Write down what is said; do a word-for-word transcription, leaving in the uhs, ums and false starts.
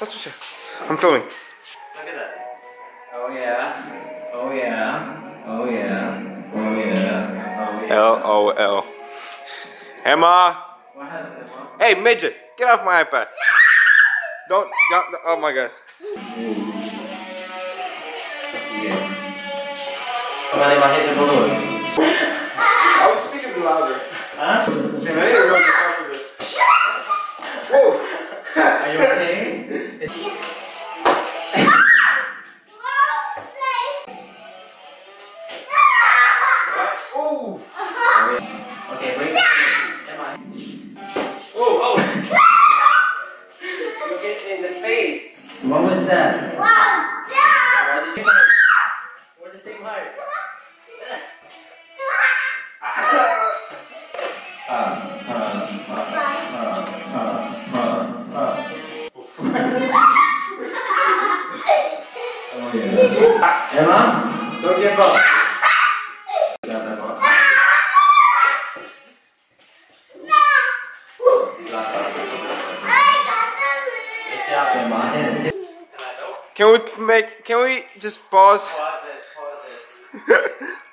That's what you're... I'm filming. Look at that. Oh yeah. Oh yeah. Oh yeah. Oh yeah. Oh yeah. L O L. Emma. What happened, Emma? Hey midget, get off my iPad. Don't. Don't. Oh my god. Come on, Emma, hit the balloon. I was speaking louder. Huh? Damn, I didn't really talk for this. Whoa. Are you okay? Oh! Okay, wait. Emma. Oh, oh! You get in the face. What was that? What was that? Why did you hurt? We're the same heart. uh, uh, uh. Emma, don't give up. Grab that box. No. Last one. Good job, Emma. Can we make? Can we just pause? Pause it. Pause it.